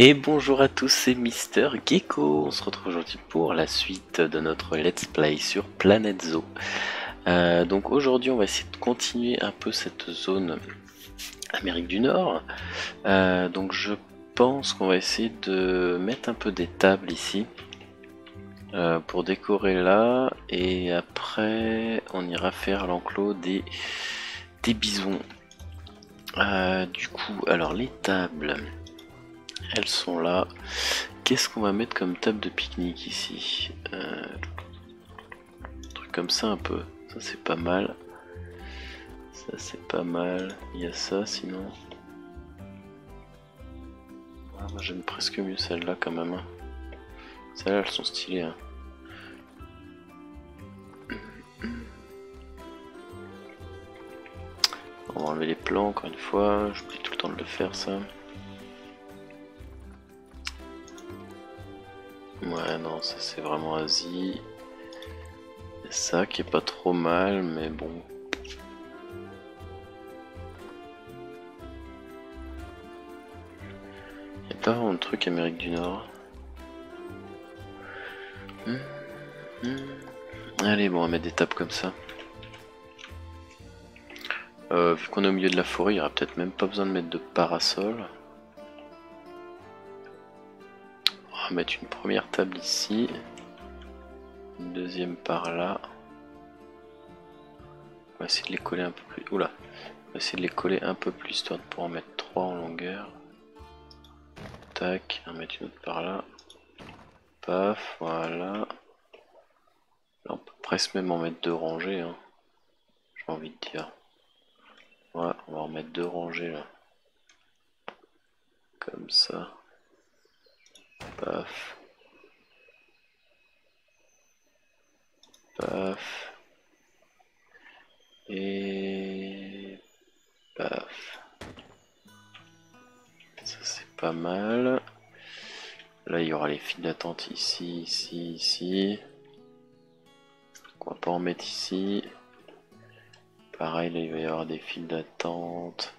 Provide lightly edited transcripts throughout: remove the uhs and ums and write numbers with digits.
Et bonjour à tous, c'est Mister Gecko. On se retrouve aujourd'hui pour la suite de notre Let's Play sur Planet Zoo. Donc aujourd'hui, on va essayer de continuer un peu cette zone Amérique du Nord. Donc je pense qu'on va essayer de mettre un peu des tables ici pour décorer là. Et après, on ira faire l'enclos des bisons. Du coup, alors les tables, elles sont là. Qu'est-ce qu'on va mettre comme table de pique-nique ici? Un truc comme ça un peu. Ça c'est pas mal. Ça c'est pas mal. Il y a ça sinon. Ah, moi j'aime presque mieux celle-là quand même. Celles-là elles sont stylées. Hein. On va enlever les plans encore une fois, j'oublie tout le temps de le faire ça. Ouais non, ça c'est vraiment Asie. Et ça qui est pas trop mal, mais bon. Y'a pas vraiment de truc Amérique du Nord. Allez bon, on va mettre des tables comme ça. Vu qu'on est au milieu de la forêt, il n'y aura peut-être même pas besoin de mettre de parasol. On va mettre une première table ici, une deuxième par là. On va essayer de les coller un peu plus. Oula, on va essayer de les coller un peu plus histoire de pouvoir en mettre 3 en longueur. Tac, on va mettre une autre par là. Paf, voilà. Là, on peut presque même en mettre 2 rangées, hein. J'ai envie de dire. Ouais, on va en mettre 2 rangées là. Comme ça. Paf. Paf. Et... paf. Ça c'est pas mal. Là il y aura les files d'attente ici, ici, ici. On va pas en mettre ici. Pareil, là, il va y avoir des files d'attente.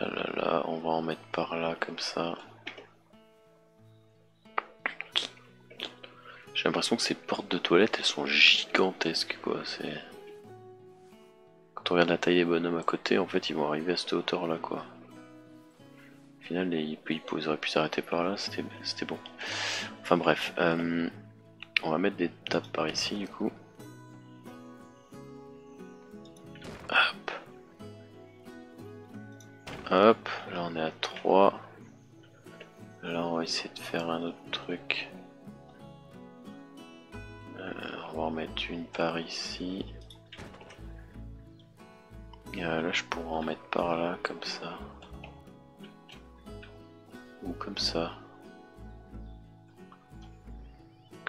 Là, là, là, on va en mettre par là, comme ça. J'ai l'impression que ces portes de toilette, elles sont gigantesques, quoi. C'est... quand on regarde la taille des bonhommes à côté, en fait, ils vont arriver à cette hauteur-là, quoi. Au final, ils auraient pu s'arrêter par là, c'était bon. Enfin, bref. On va mettre des tables par ici du coup. Hop. Hop. Là on est à 3. Là on va essayer de faire un autre truc. On va en mettre une par ici. Là je pourrais en mettre par là comme ça. Ou comme ça.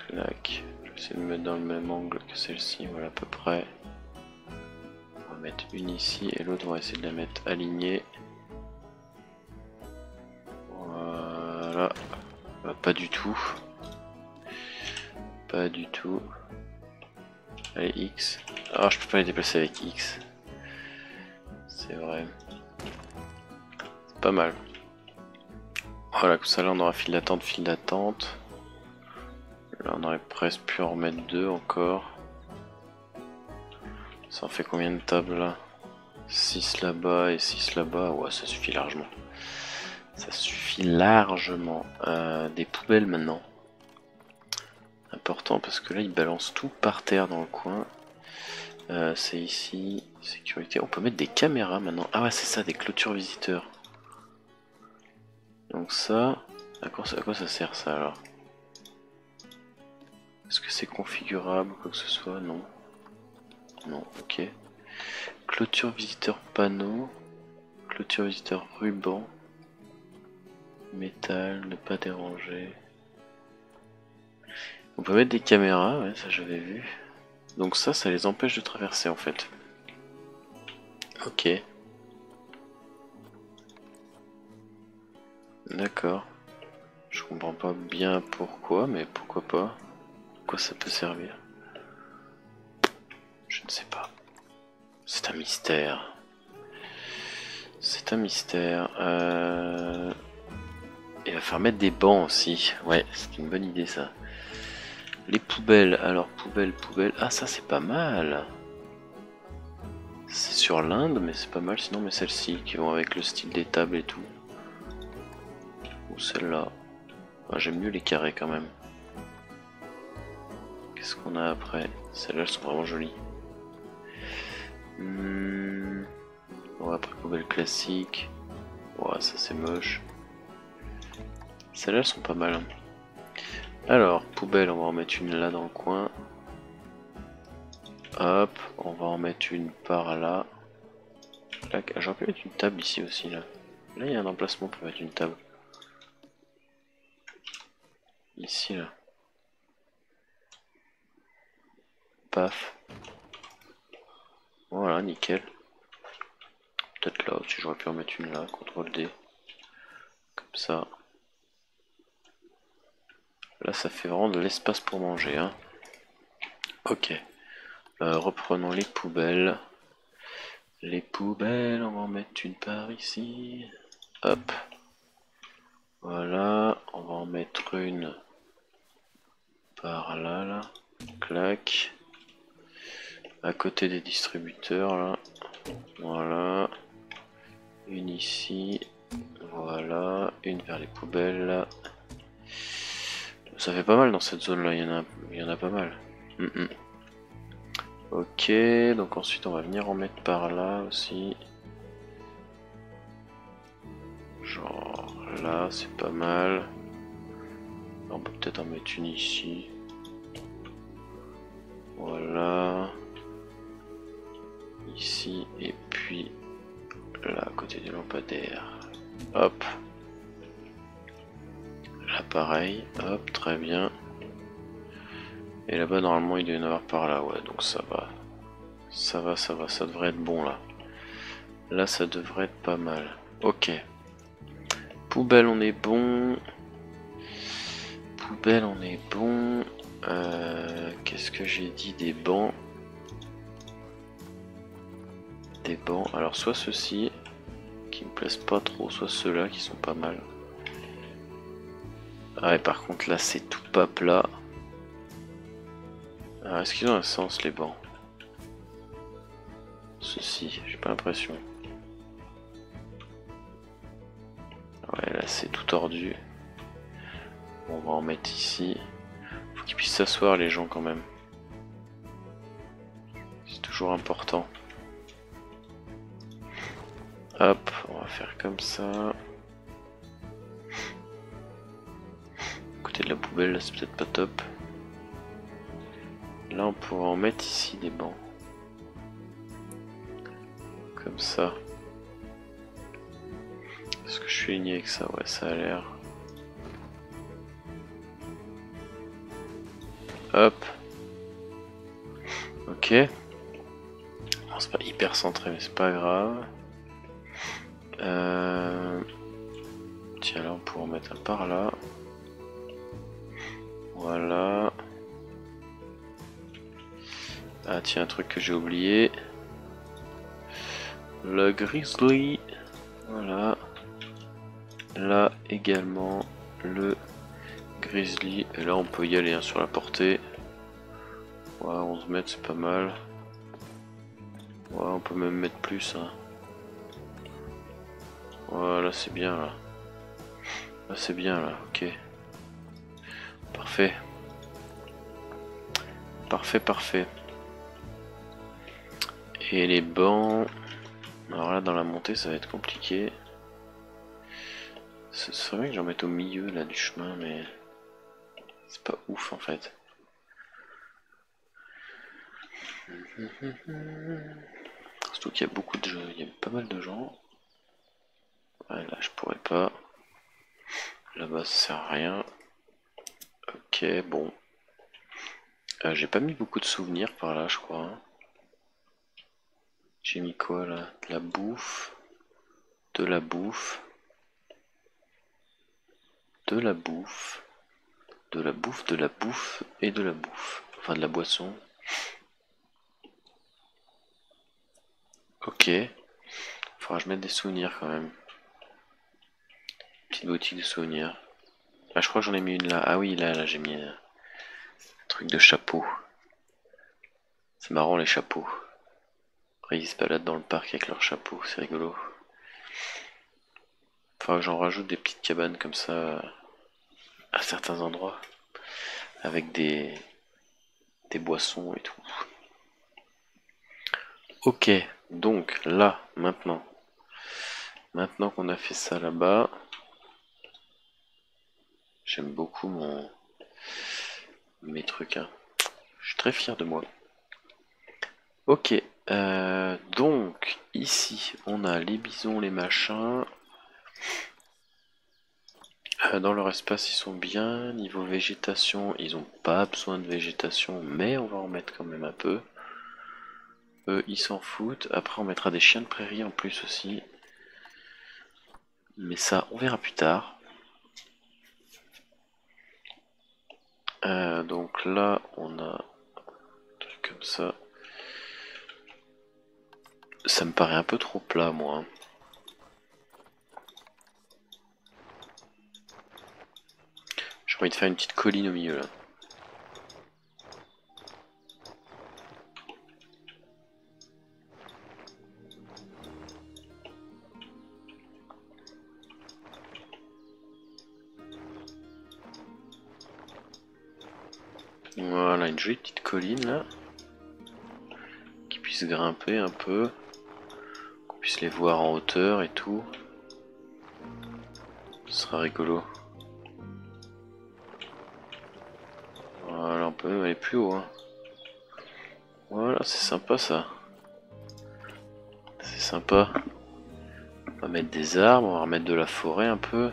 Clac. Je vais essayer de me mettre dans le même angle que celle-ci, voilà à peu près. On va mettre une ici et l'autre on va essayer de la mettre alignée. Voilà. Bah, pas du tout. Pas du tout. Allez X. Ah je peux pas les déplacer avec X. C'est vrai. C'est pas mal. Voilà, comme ça là on aura file d'attente, file d'attente. Là on aurait presque pu en remettre 2 encore. Ça en fait combien de tables là? 6 là-bas et 6 là-bas. Ouais ça suffit largement. Ça suffit largement. Des poubelles maintenant. Important parce que là ils balancent tout par terre dans le coin. C'est ici. Sécurité. On peut mettre des caméras maintenant. Ah ouais c'est ça, des clôtures visiteurs. Donc ça... à quoi ça sert ça alors? Est-ce que c'est configurable ou quoi que ce soit? Non. Non, ok. Clôture visiteur panneau. Clôture visiteur ruban. Métal, ne pas déranger. On peut mettre des caméras, ouais, ça j'avais vu. Donc ça les empêche de traverser en fait. Ok. D'accord. Je comprends pas bien pourquoi, mais pourquoi pas. Quoi ça peut servir? Je ne sais pas. C'est un mystère. C'est un mystère. Il va falloir mettre des bancs aussi. Ouais, c'est une bonne idée ça. Les poubelles. Alors, poubelles, poubelles. Ah, ça c'est pas mal. C'est sur l'Inde, mais c'est pas mal. Sinon, mais celles-ci qui vont avec le style des tables et tout. Ou celle-là. Enfin, j'aime mieux les carrés quand même. Qu'est-ce qu'on a après? Celles-là, elles sont vraiment jolies. Bon, après, poubelle classique. Ouah, ça c'est moche. Celles-là, elles sont pas mal. Alors, poubelle, on va en mettre une là dans le coin. Hop, on va en mettre une par là. J'aurais pu mettre une table ici aussi. Là, il y a un emplacement pour mettre une table. Ici, là. Paf. Voilà, nickel. Peut-être là aussi, j'aurais pu en mettre une là. Ctrl D. Comme ça. Là, ça fait vraiment de l'espace pour manger. Hein. Ok. Reprenons les poubelles. Les poubelles, on va en mettre une par ici. Hop. Voilà. On va en mettre une par là, là. Clac. À côté des distributeurs, là. Voilà. Une ici. Voilà. Une vers les poubelles, là. Ça fait pas mal dans cette zone là, il y en a pas mal. Ok, donc ensuite on va venir en mettre par là aussi. Genre là, c'est pas mal. On peut peut-être en mettre une ici. Voilà. Ici, et puis là, à côté des lampadaires. Hop. Là pareil, hop, très bien. Et là-bas normalement il doit y en avoir par là, ouais, donc ça va. Ça devrait être bon là. Là ça devrait être pas mal. Ok. Poubelle on est bon. Poubelle on est bon. Qu'est-ce que j'ai dit des bancs? Des bancs, alors soit ceux-ci, qui me plaisent pas trop, soit ceux-là qui sont pas mal. Ah ouais, par contre là c'est tout pas plat. Alors est-ce qu'ils ont un sens les bancs? Ceci, j'ai pas l'impression. Ouais, là c'est tout tordu. On va en mettre ici. Faut qu'ils puissent s'asseoir les gens quand même. C'est toujours important. Hop, on va faire comme ça. De la poubelle, là c'est peut-être pas top. Là on pourra en mettre ici des bancs comme ça. Est-ce que je suis aligné avec ça? Ouais, ça a l'air. Hop, ok. Bon, c'est pas hyper centré mais c'est pas grave. Tiens, là on pourra en mettre un par là. Voilà. Ah tiens, un truc que j'ai oublié. Le grizzly. Voilà. Là également le grizzly. Et là on peut y aller hein, sur la portée. Ouais, 11 mètres c'est pas mal. Ouais, on peut même mettre plus. Hein. Voilà, c'est bien là. Là c'est bien là, ok. Parfait. Parfait. Et les bancs. Alors là, dans la montée, ça va être compliqué. Ce serait bien que j'en mette au milieu là du chemin, mais c'est pas ouf en fait. Surtout qu'il y a beaucoup de jeux, il y a pas mal de gens. Ouais, là, je pourrais pas. Là-bas, ça sert à rien. Ok, bon. J'ai pas mis beaucoup de souvenirs par là, je crois. Hein. J'ai mis quoi là? De la bouffe. De la bouffe. Enfin, de la boisson. Ok. Faudra que je mette des souvenirs quand même. Petite boutique de souvenirs. Ah, je crois que j'en ai mis une là. Ah oui, là j'ai mis un truc de chapeau. C'est marrant les chapeaux. Après ils se baladent dans le parc avec leurs chapeaux, c'est rigolo. Faudra que j'en rajoute des petites cabanes comme ça à certains endroits. Avec des boissons et tout. Ok, donc là, maintenant qu'on a fait ça là-bas, j'aime beaucoup mes trucs, hein. Je suis très fier de moi. Ok, donc ici on a les bisons, les machins. Dans leur espace, ils sont bien. Niveau végétation, ils n'ont pas besoin de végétation, mais on va en mettre quand même un peu. Eux, ils s'en foutent. Après, on mettra des chiens de prairie en plus aussi. Mais ça, on verra plus tard. Donc là, on a un truc comme ça. Ça me paraît un peu trop plat, moi. J'ai envie de faire une petite colline au milieu là. Voilà, une jolie petite colline là. Qui puisse grimper un peu. Qu'on puisse les voir en hauteur et tout. Ce sera rigolo. Voilà, on peut même aller plus haut, hein. Voilà, c'est sympa ça. C'est sympa. On va mettre des arbres, on va remettre de la forêt un peu.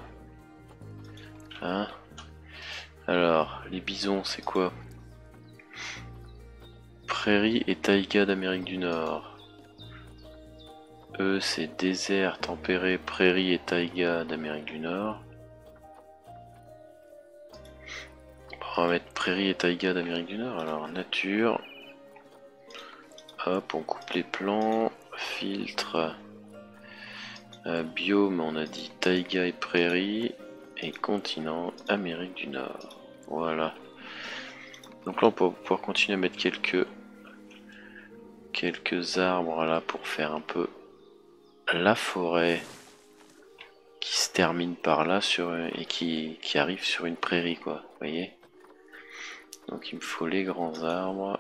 Hein? Alors, les bisons, c'est quoi? Prairies et taïga d'Amérique du Nord. Eux, c'est désert tempéré, prairies et taïga d'Amérique du Nord. On va mettre prairies et taïga d'Amérique du Nord. Alors, nature. Hop, on coupe les plans. Filtre. Biome, on a dit taïga et prairies. Et continent, Amérique du Nord. Voilà. Donc là, on peut pouvoir continuer à mettre quelques arbres là pour faire un peu la forêt qui se termine par là sur, et qui arrive sur une prairie, quoi. Vous voyez ? Donc il me faut les grands arbres,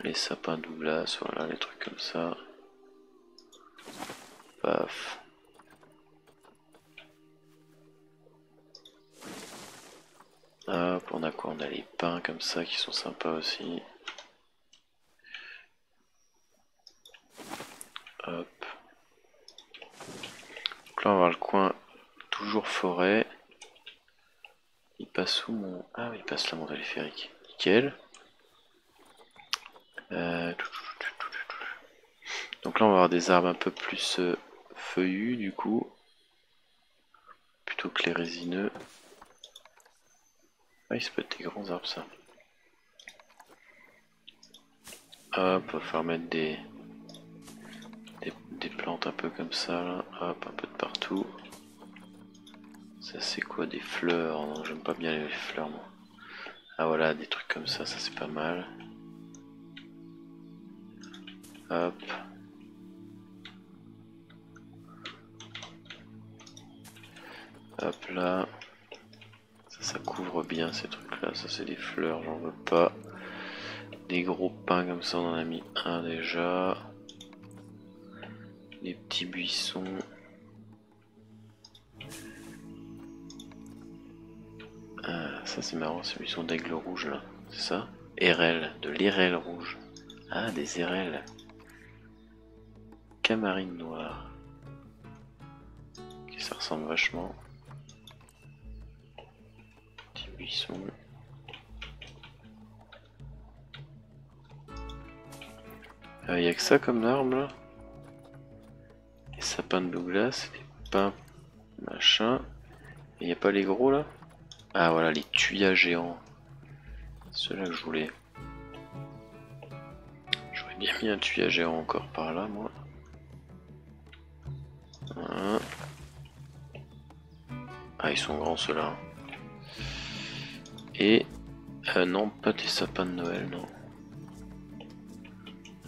les sapins Douglas, voilà, les trucs comme ça. Paf. Hop, on a quoi? On a les pins comme ça qui sont sympas aussi. Hop. Donc là on va avoir le coin toujours forêt. Il passe où mon... Ah oui, il passe là mon téléphérique. Nickel. Donc là on va avoir des arbres un peu plus feuillus du coup. Plutôt que les résineux. Ah, ça peut être des grands arbres ça. Hop, il va falloir mettre des plantes un peu comme ça là. Hop, un peu de partout. Ça c'est quoi? Des fleurs? Non, j'aime pas bien les fleurs moi. Ah voilà, des trucs comme ça, ça c'est pas mal. Hop. Hop là. Ça couvre bien ces trucs là, ça c'est des fleurs, j'en veux pas. Des gros pins comme ça, on en a mis un déjà. Des petits buissons. Ça c'est marrant, ces buissons d'aigle rouge là, c'est ça? Hérelle, de l'hérelle rouge. Ah, des hérelles. Camarine noire. Okay, ça ressemble vachement. Petits buissons. Y a que ça comme arbre là. Les sapins de Douglas, les pins, machin. Et y a pas les gros là? Ah voilà, les tuyas géants. Ceux-là que je voulais. bien mis un tuyau à géant encore par là, moi. Voilà. Ah, ils sont grands ceux-là. Et non, pas des sapins de Noël, non.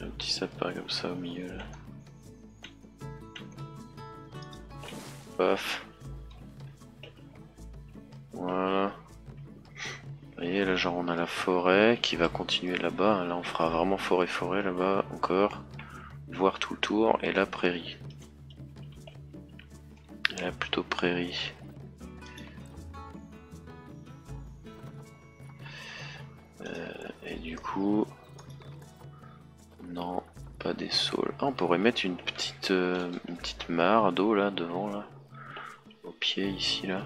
Un petit sapin comme ça au milieu là. Paf. Voilà. Vous voyez là, genre on a la forêt qui va continuer là-bas. Là on fera vraiment forêt là-bas encore. Voir tout le tour et la prairie. Et là plutôt prairie. Et du coup... Non, pas des saules. Ah, on pourrait mettre une petite mare d'eau là devant là. Au pied ici là.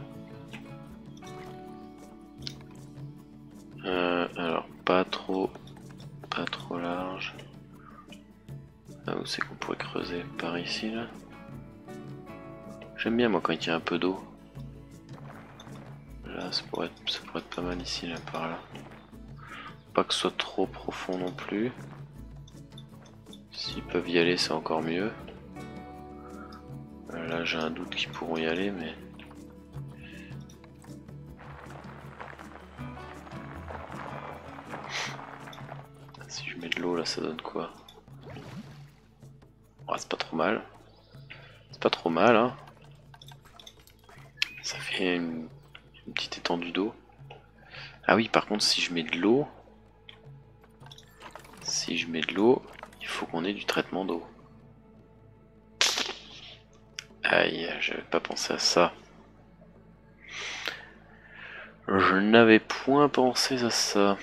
Alors pas trop large. Là où c'est qu'on pourrait creuser, par ici là. J'aime bien moi quand il y a un peu d'eau. Là ça pourrait être pas mal ici là par là. Pas que ce soit trop profond non plus. S'ils peuvent y aller, c'est encore mieux. Là, j'ai un doute qu'ils pourront y aller, mais... Si je mets de l'eau, là, ça donne quoi? Oh, c'est pas trop mal. C'est pas trop mal, hein. Ça fait une petite étendue d'eau. Ah oui, par contre, si je mets de l'eau... Si je mets de l'eau... Il faut qu'on ait du traitement d'eau. Aïe, j'avais pas pensé à ça. Je n'avais point pensé à ça.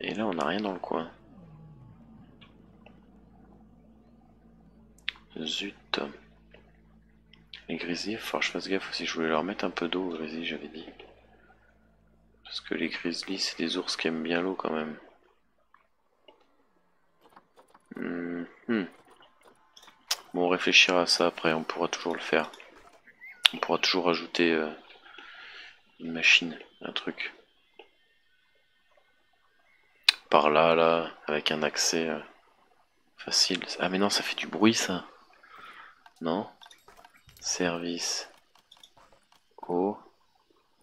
Et là, on n'a rien dans le coin. Zut. Les grizzlies, il va falloir que je fasse gaffe aussi. Je voulais leur mettre un peu d'eau aux grizzlies, j'avais dit. Parce que les grizzlies, c'est des ours qui aiment bien l'eau quand même. Bon, on réfléchira à ça après, on pourra toujours le faire. On pourra toujours ajouter une machine, un truc. Par là, là, avec un accès facile. Ah mais non, ça fait du bruit ça. Non. Service. Eau.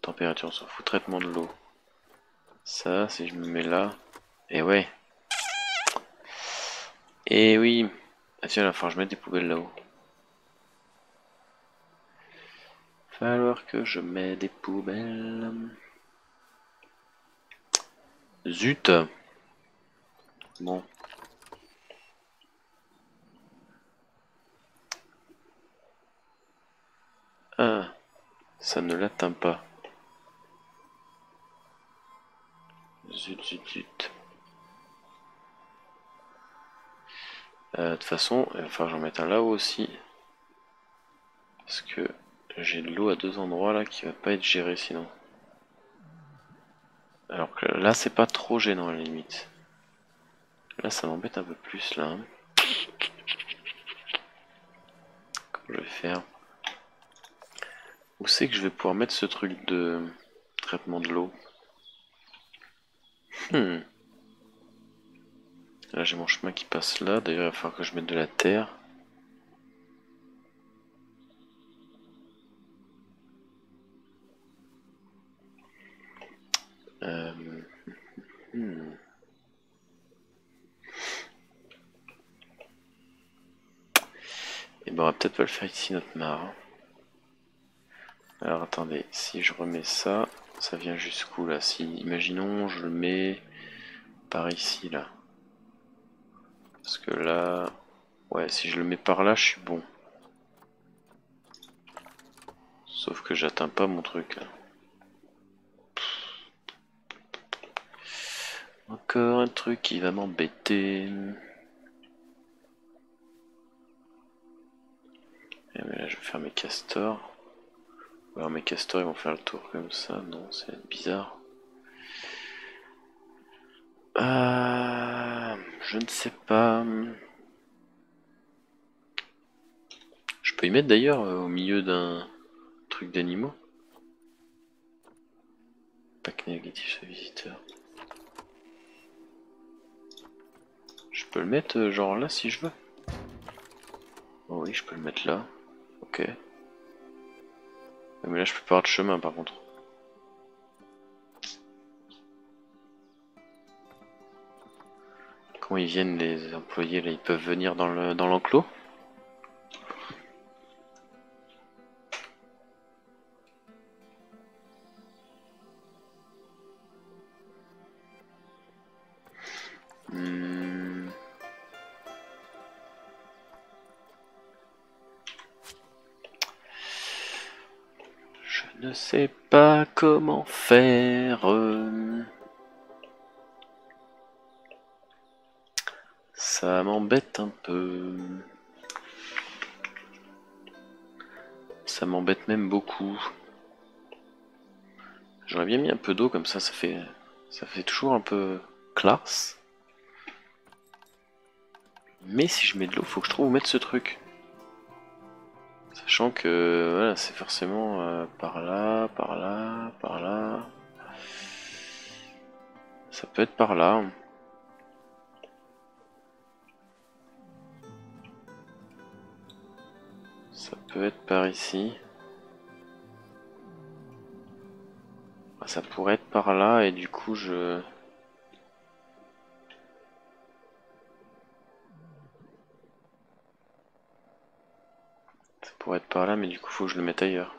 Température, on s'en fout. Traitement de l'eau. Ça, si je me mets là. Et ouais. Et oui. Ah tiens, il va falloir que je mette des poubelles là-haut. Falloir que je mette des poubelles. Zut. Bon. Ah, ça ne l'atteint pas. Zut. De toute façon, il va falloir que j'en mette un là-haut aussi. Parce que j'ai de l'eau à deux endroits là qui va pas être gérée sinon. Alors que là, c'est pas trop gênant à la limite. Là, ça m'embête un peu plus là. Hein. Comment je vais faire? Où c'est que je vais pouvoir mettre ce truc de traitement de l'eau? Là j'ai mon chemin qui passe là, d'ailleurs il va falloir que je mette de la terre. Et ben on va peut-être pas le faire ici notre mare. Hein. Alors attendez, si je remets ça, ça vient jusqu'où là? Si imaginons je le mets par ici là. Parce que là... Ouais, si je le mets par là, je suis bon. Sauf que j'atteins pas mon truc. Encore un truc qui va m'embêter. Mais là, je vais faire mes castors. Alors mes castors, ils vont faire le tour comme ça. Non, c'est bizarre. Je ne sais pas. Je peux y mettre d'ailleurs au milieu d'un truc d'animaux. Pack négatif ce visiteur. peux le mettre genre là si je veux. Oh oui, je peux le mettre là. Ok. Mais là, je peux pas avoir de chemin par contre. Quand ils viennent, les employés, là, ils peuvent venir dans l'enclos. Je ne sais pas comment faire. Ça m'embête un peu. Ça m'embête même beaucoup. J'aurais bien mis un peu d'eau comme ça, ça fait toujours un peu classe. Mais si je mets de l'eau, faut que je trouve où mettre ce truc. Sachant que voilà, c'est forcément par là, par là, par là. Ça peut être par là. Ça peut être par ici. Ça pourrait être par là et du coup je... Pour être par là, mais du coup faut que je le mette ailleurs.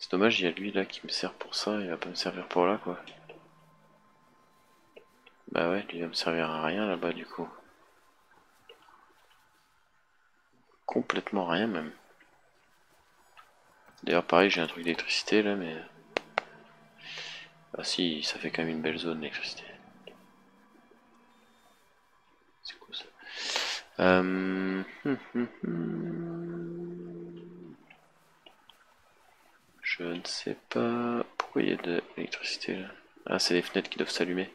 C'est dommage, il y a lui là qui me sert pour ça, il va pas me servir pour là quoi. Bah ouais, lui il va me servir à rien là-bas du coup. Complètement rien même. D'ailleurs pareil, j'ai un truc d'électricité là, mais... Ah si, ça fait quand même une belle zone d'électricité. C'est cool ça. Je ne sais pas pourquoi il y a de l'électricité là. Ah, c'est les fenêtres qui doivent s'allumer.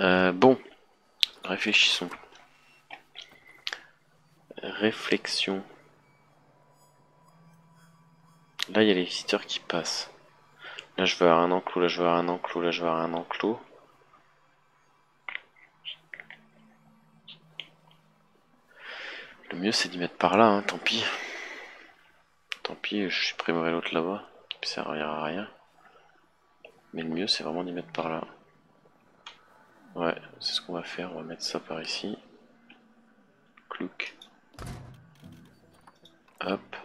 Bon, réfléchissons. Réflexion. Là, il y a les visiteurs qui passent. Là, je veux avoir un enclos, là, je veux avoir un enclos, là, je veux avoir un enclos. Le mieux c'est d'y mettre par là, hein, tant pis. Tant pis, je supprimerai l'autre là-bas, ça servira à rien. Mais le mieux c'est vraiment d'y mettre par là. Ouais, c'est ce qu'on va faire, on va mettre ça par ici. Clouc. Hop,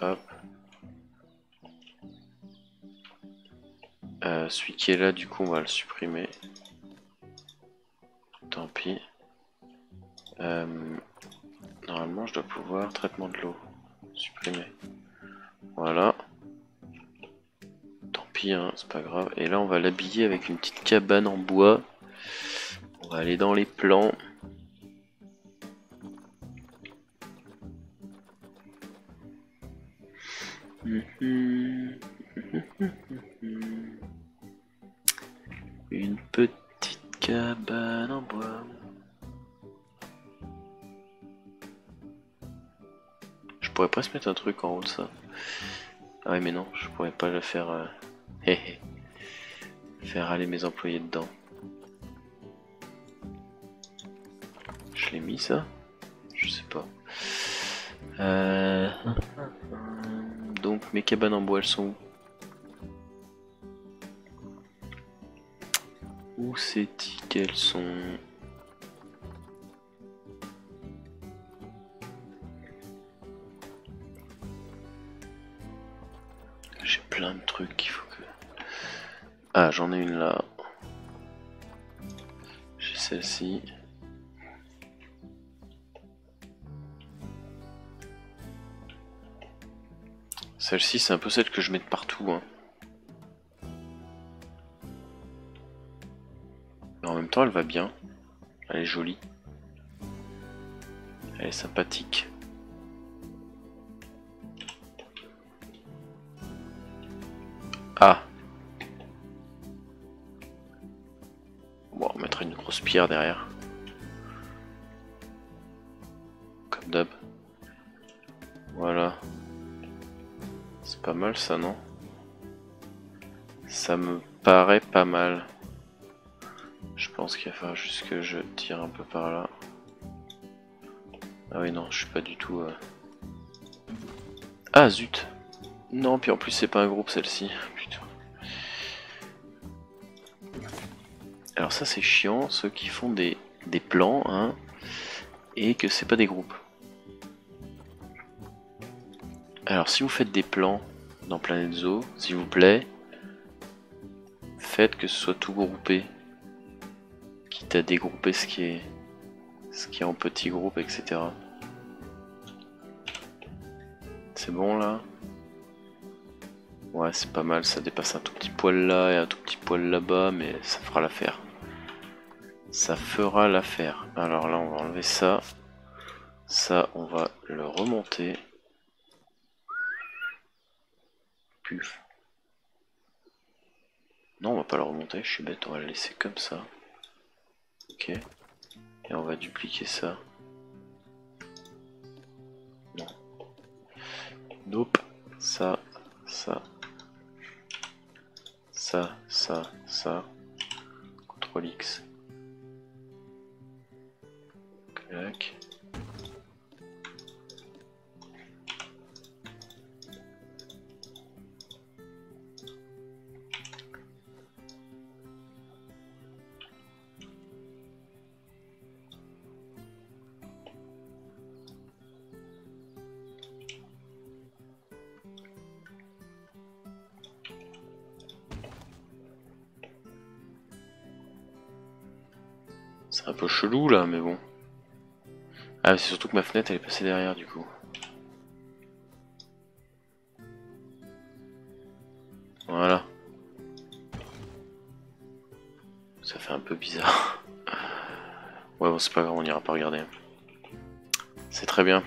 hop. Celui qui est là, du coup, on va le supprimer. Tant pis. Normalement, je dois pouvoir traitement de l'eau, supprimer. Voilà. Tant pis, hein, c'est pas grave. Et là, on va l'habiller avec une petite cabane en bois. On va aller dans les plans. Une petite cabane en bois. Je pourrais presque mettre un truc en haut de ça. Ah ouais mais non, je pourrais pas le faire faire aller mes employés dedans. Je l'ai mis ça? Je sais pas. Donc mes cabanes en bois elles sont où? Où c'est-il qu'elles sont? Plein de trucs qu'il faut que... Ah, j'en ai une là. J'ai celle-ci. Celle-ci, c'est un peu celle que je mets de partout. Hein. Mais en même temps, elle va bien. Elle est jolie. Elle est sympathique. Ah. Bon, on mettra une grosse pierre derrière. Comme d'hab. Voilà. C'est pas mal ça, non? Ça me paraît pas mal. Je pense qu'il va falloir juste que je tire un peu par là. Ah oui non, je suis pas du tout... Ah zut! Non, puis en plus c'est pas un groupe celle-ci. Putain. Alors ça c'est chiant, ceux qui font des plans, hein, et que c'est pas des groupes. Alors si vous faites des plans dans Planet Zoo, s'il vous plaît, faites que ce soit tout groupé. Quitte à dégrouper ce qui est en petits groupes, etc. C'est bon là? Ouais, c'est pas mal, ça dépasse un tout petit poil là et un tout petit poil là-bas, mais ça fera l'affaire. Ça fera l'affaire. Alors là, on va enlever ça. Ça, on va le remonter. Puf. Non, on va pas le remonter, je suis bête, on va le laisser comme ça. Ok. Et on va dupliquer ça. Non. Nope. Ça, ça. Ça, ça, ça. CTRL X. Clac. C'est un peu chelou là, mais bon. Ah, c'est surtout que ma fenêtre elle est passée derrière du coup. Voilà. Ça fait un peu bizarre. Ouais, bon, c'est pas grave, on ira pas regarder. C'est très bien.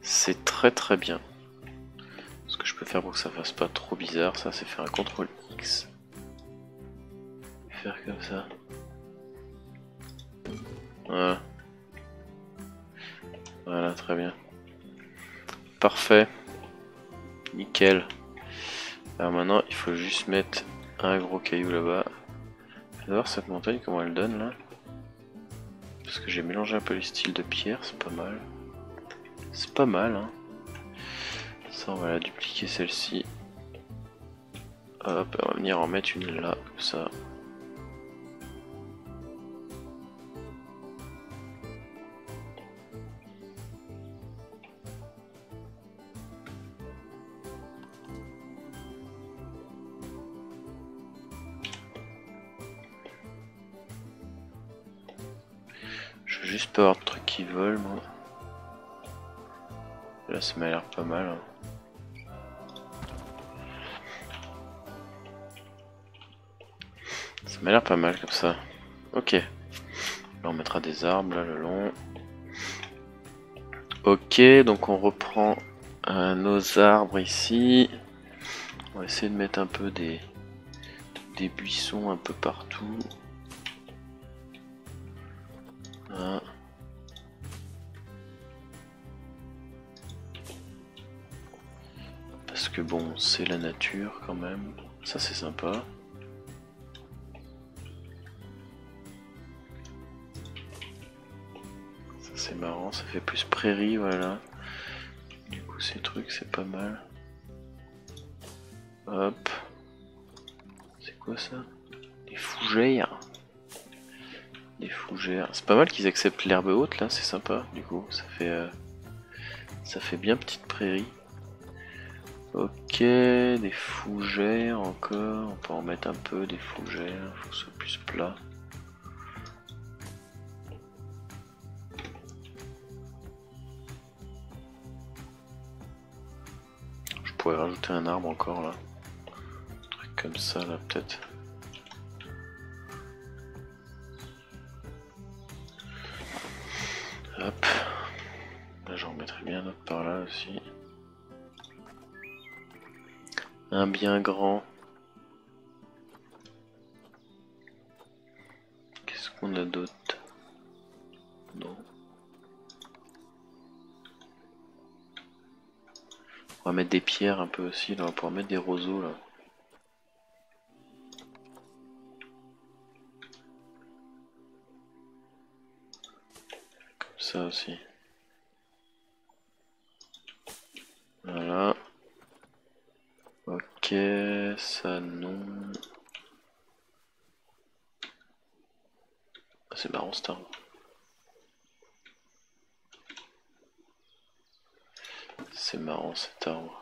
C'est très très bien. Ce que je peux faire pour que ça fasse pas trop bizarre, ça c'est faire un CTRL X. Faire comme ça. Voilà. Voilà, très bien. Parfait. Nickel. Alors maintenant, il faut juste mettre un gros caillou là-bas. Je vais voir cette montagne, comment elle donne là. Parce que j'ai mélangé un peu les styles de pierre, c'est pas mal. C'est pas mal, hein. Ça, on va la dupliquer celle-ci. Hop, on va venir en mettre une là, comme ça. Juste pas avoir de trucs qui volent, moi. Là, ça m'a l'air pas mal. Hein. Ça m'a l'air pas mal comme ça. Ok. Là, on mettra des arbres là le long. Ok, donc on reprend nos arbres ici. On va essayer de mettre un peu des buissons un peu partout. Voilà. Parce que bon, c'est la nature quand même, ça c'est sympa. Ça c'est marrant, ça fait plus prairie, voilà. Du coup ces trucs c'est pas mal. Hop. C'est quoi ça? Des fougères. Des fougères. C'est pas mal qu'ils acceptent l'herbe haute là, c'est sympa du coup, ça fait bien petite prairie. Ok, des fougères encore, on peut en mettre un peu des fougères, faut que ce soit plus plat. Je pourrais rajouter un arbre encore là. Un truc comme ça là peut-être. Hop, là j'en remettrai bien un autre par là aussi. Un bien grand. Qu'est-ce qu'on a d'autre? Non. On va mettre des pierres un peu aussi, là on va pouvoir mettre des roseaux là. ça aussi. Voilà. Ok, ça non. C'est marrant cet arbre. C'est marrant cet arbre.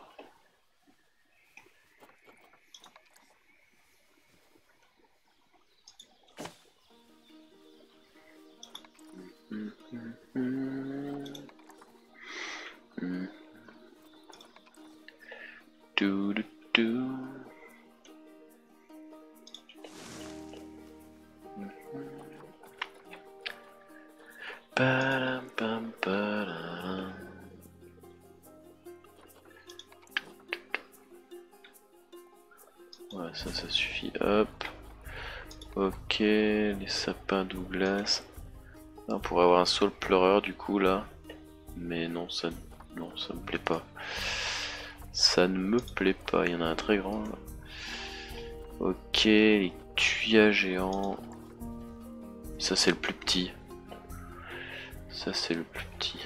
Voilà, ça, ça suffit. Hop. Ok, les sapins Douglas. Là, on pourrait avoir un saule pleureur du coup là. Mais non, ça, non, ça me plaît pas. Ça ne me plaît pas. Il y en a un très grand là. Ok, les tuyas géants. Ça c'est le plus petit. Ça c'est le plus petit.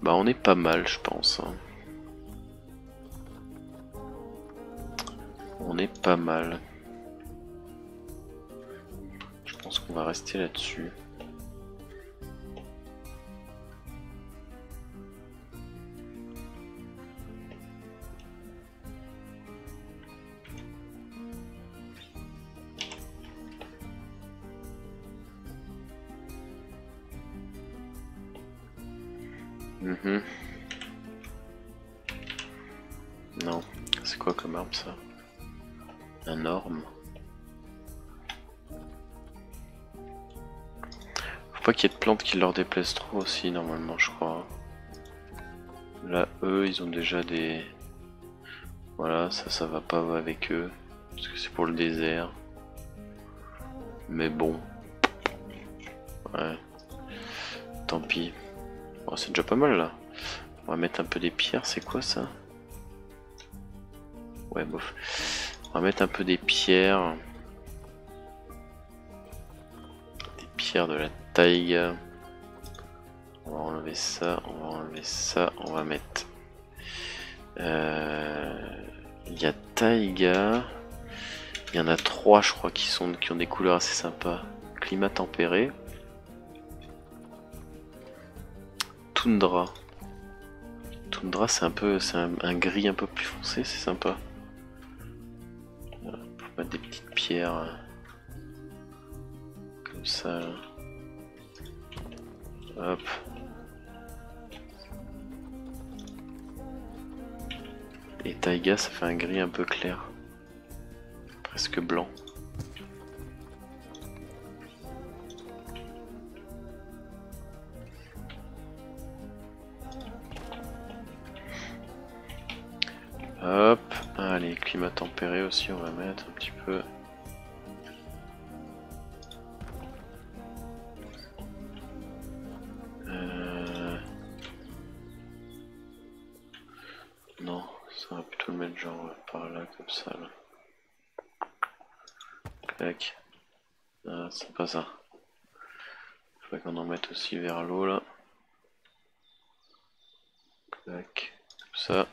Bah on est pas mal je pense. Hein. On est pas mal. Je pense qu'on va rester là-dessus. Mmh. Non, c'est quoi comme arbre ça? Un orme. Faut pas qu'il y ait de plantes qui leur déplaisent trop aussi normalement je crois. Là eux ils ont déjà des... Voilà, ça ça va pas avec eux. Parce que c'est pour le désert. Mais bon. Ouais. Tant pis. Bon, c'est déjà pas mal là. On va mettre un peu des pierres, c'est quoi ça? Ouais bof. On va mettre un peu des pierres de la taille. On va enlever ça, on va enlever ça, on va mettre. Il y a taïga. Il y en a 3 je crois qui ont des couleurs assez sympas. Climat tempéré. Toundra. Toundra c'est un peu. C'est un gris un peu plus foncé, c'est sympa. Des petites pierres comme ça. Hop. Et taïga ça fait un gris un peu clair. Presque blanc. Hop. Allez, climat tempéré aussi, on va mettre un petit peu. Non, ça va plutôt le mettre genre par là, comme ça. Là. Clac. Ah, c'est pas ça. Faudrait qu'on en mette aussi vers l'eau là. Clac. Comme ça.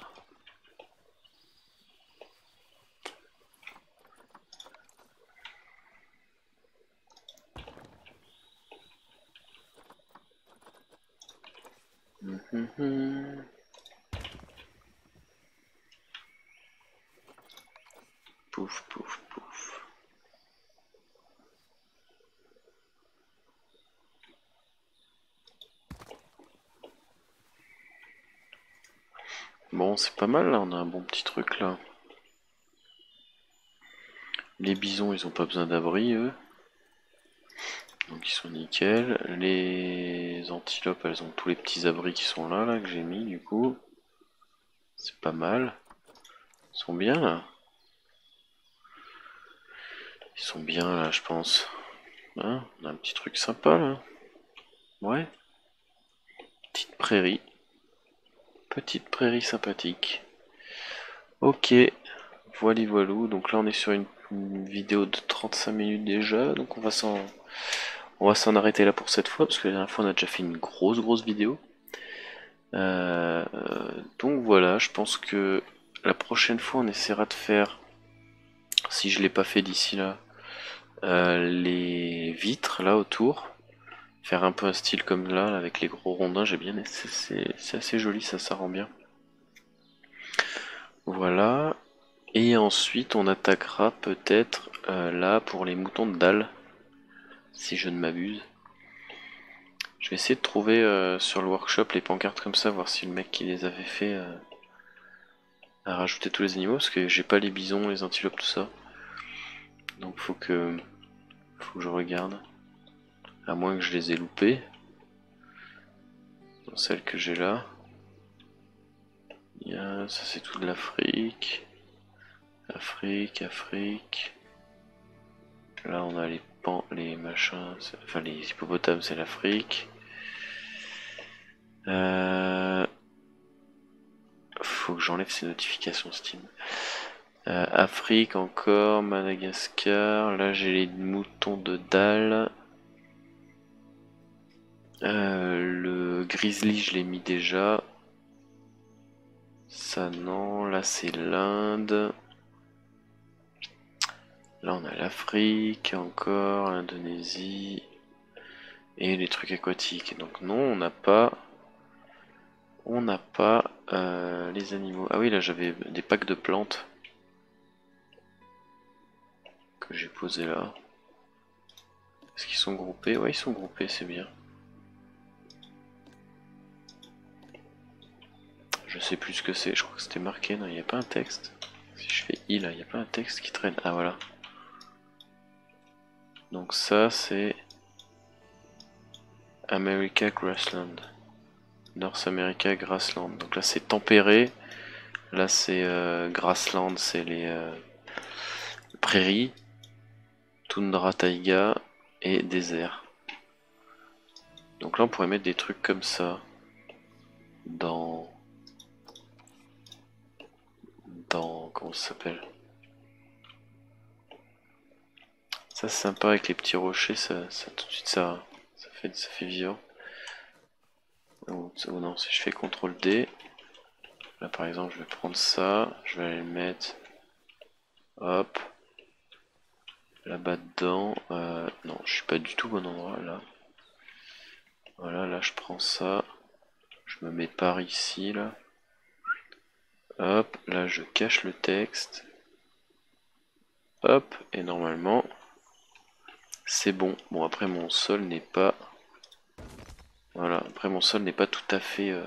Pouf, pouf, pouf. Bon, c'est pas mal là, on a un bon petit truc là. Les bisons, ils ont pas besoin d'abri, eux. Donc ils sont nickel. Les antilopes, elles ont tous les petits abris qui sont là, là que j'ai mis du coup. C'est pas mal. Ils sont bien là. Ils sont bien là, je pense. Hein, on a un petit truc sympa là. Ouais. Petite prairie. Petite prairie sympathique. Ok. Voili voilou. Donc là on est sur une une vidéo de 35 minutes déjà, donc on va s'en arrêter là pour cette fois, parce que la dernière fois on a déjà fait une grosse vidéo. Donc voilà, je pense que la prochaine fois on essaiera de faire, si je l'ai pas fait d'ici là, les vitres là autour, faire un peu un style comme là avec les gros rondins. J'ai bien, c'est assez joli, ça rend bien. Voilà, et ensuite on attaquera peut-être là pour les moutons de dalle, si je ne m'abuse. Je vais essayer de trouver sur le workshop les pancartes comme ça, voir si le mec qui les avait fait a rajouté tous les animaux, parce que j'ai pas les bisons, les antilopes, tout ça. Donc faut que je regarde, à moins que je les ai loupés. Dans celle que j'ai là, ça c'est tout de l'Afrique, Afrique. Là on a les pans, les machins, enfin les hippopotames, c'est l'Afrique. Faut que j'enlève ces notifications Steam. Afrique encore, Madagascar, là j'ai les moutons de dalle. Le grizzly je l'ai mis déjà. Ça non, là c'est l'Inde. Là on a l'Afrique encore, l'Indonésie. Et les trucs aquatiques. Donc non, on n'a pas. On n'a pas les animaux. Ah oui, là j'avais des packs de plantes que j'ai posé là. Est-ce qu'ils sont groupés? Ouais, ils sont groupés, c'est bien. Je sais plus ce que c'est, je crois que c'était marqué. Non, il n'y a pas un texte. Si je fais I là, il n'y a pas un texte qui traîne. Ah voilà. Donc ça c'est America Grassland. North America Grassland. Donc là c'est tempéré. Là c'est Grassland, c'est les prairies. Toundra, taïga et désert. Donc là on pourrait mettre des trucs comme ça dans comment ça s'appelle, ça c'est sympa avec les petits rochers, ça tout de suite ça fait vivant. Ou non, si je fais CTRL D là par exemple, je vais prendre ça, je vais aller le mettre hop là-bas dedans. Non, je suis pas du tout au bon endroit là. Voilà, là je prends ça, je me mets par ici là. Hop, là je cache le texte. Hop, et normalement, c'est bon. Bon, après mon sol n'est pas... Voilà, après mon sol n'est pas tout à fait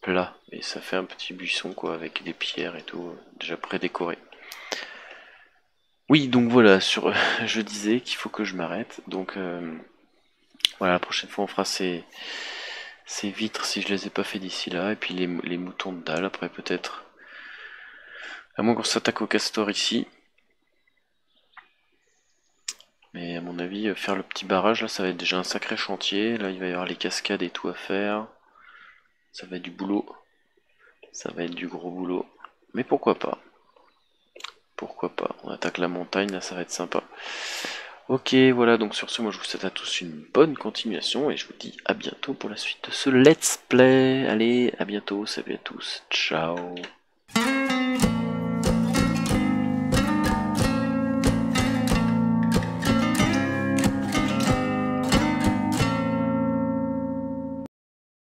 plat. Et ça fait un petit buisson, quoi, avec des pierres et tout, déjà prédécoré. Oui, donc voilà, sur... je disais qu'il faut que je m'arrête. Donc, voilà, la prochaine fois on fera ces... Ces vitres, si je les ai pas fait d'ici là, et puis les moutons de dalle après peut-être. À moins qu'on s'attaque au castor ici. Mais à mon avis, faire le petit barrage là, ça va être déjà un sacré chantier. Là, il va y avoir les cascades et tout à faire. Ça va être du boulot. Ça va être du gros boulot. Mais pourquoi pas? Pourquoi pas? On attaque la montagne, là, ça va être sympa. Ok, voilà, donc sur ce, moi je vous souhaite à tous une bonne continuation et je vous dis à bientôt pour la suite de ce Let's Play. Allez, à bientôt, salut à tous, ciao.